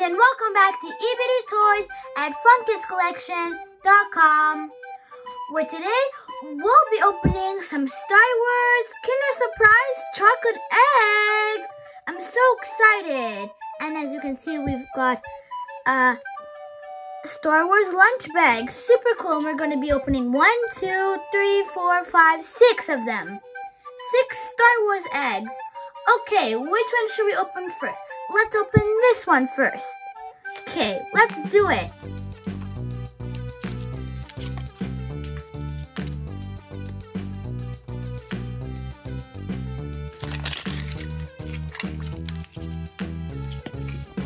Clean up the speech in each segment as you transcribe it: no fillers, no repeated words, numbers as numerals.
kids, and welcome back to EBD Toys at FunKidsCollection.com, where today we'll be opening some Star Wars Kinder Surprise chocolate eggs. I'm so excited. And as you can see, we've got a Star Wars lunch bag. Super cool. And we're going to be opening 6 of them. 6 Star Wars eggs. Okay, which one should we open first? Let's open this one first. Okay, let's do it.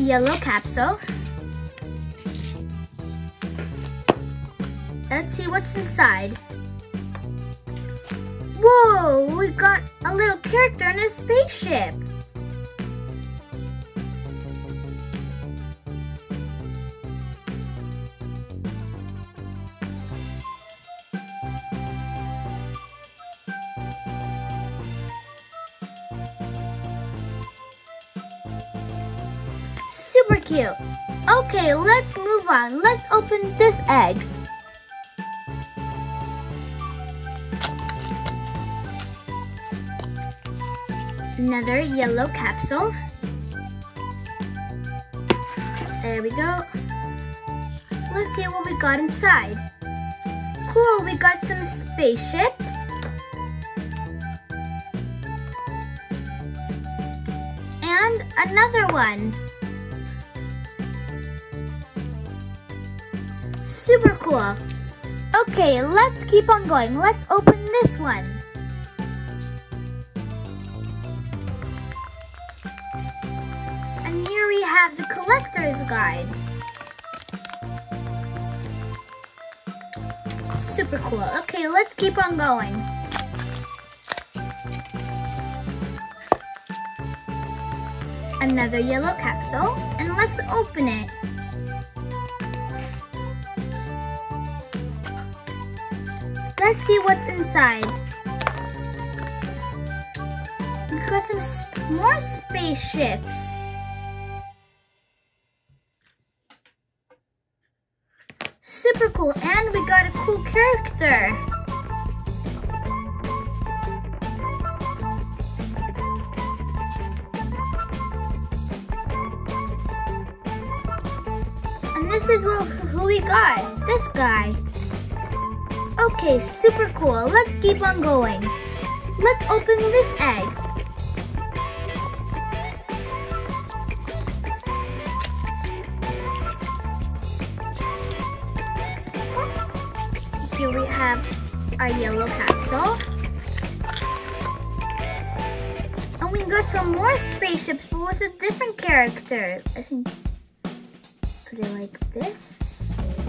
Yellow capsule. Let's see what's inside. Whoa, we got a little character in a spaceship. Super cute. Okay, let's move on. Let's open this egg. Another yellow capsule. There we go. Let's see what we got inside. Cool, we got some spaceships. And another one. Super cool. Okay, let's keep on going. Let's open this one. Have the collector's guide. Super cool. Okay, let's keep on going. Another yellow capsule, and let's open it. Let's see what's inside. We've got some more spaceships. Super cool, and we got a cool character. And this is who we got, this guy. Okay, super cool, let's keep on going. Let's open this egg. Here we have our yellow capsule. And we got some more spaceships, but with a different character. I think, put it like this.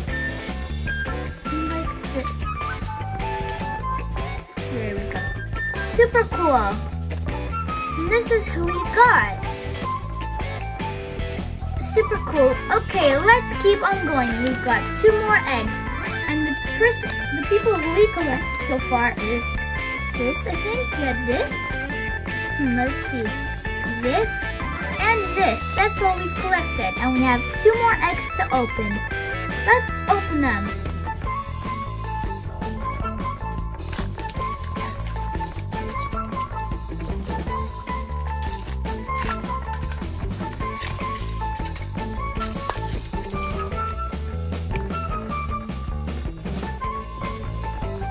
And like this. There we go. Super cool. And this is who we got. Super cool. Okay, let's keep on going. We've got 2 more eggs. And the people who we collected so far is this, I think. Yeah, this. Let's see. This and this. That's what we've collected. And we have 2 more eggs to open. Let's open them.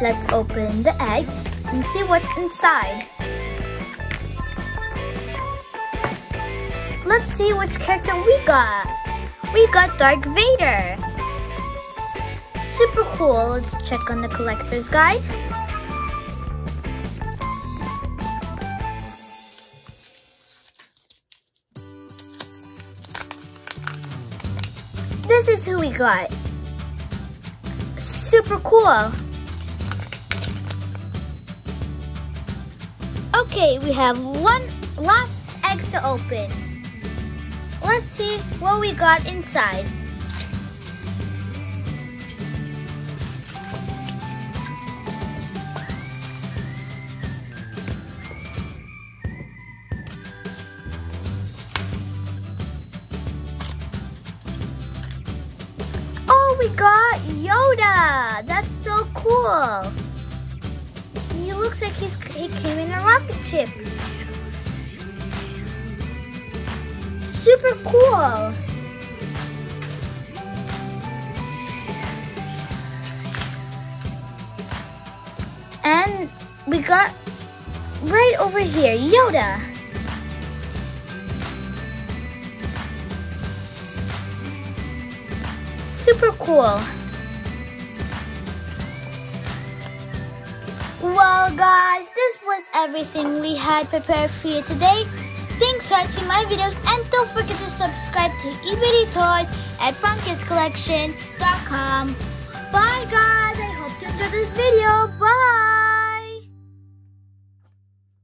Let's open the egg and see what's inside. Let's see which character we got. We got Darth Vader. Super cool. Let's check on the collector's guide. This is who we got. Super cool. Okay, we have one last egg to open. Let's see what we got inside. we got Yoda. That's so cool. He looks like he came in a rocket ship. Super cool. And we got right over here, Yoda. Super cool. Well guys, this was everything we had prepared for you today. Thanks for watching my videos and don't forget to subscribe to EBD Toys at FunKidsCollection.com. Bye guys, I hope you enjoyed this video. Bye!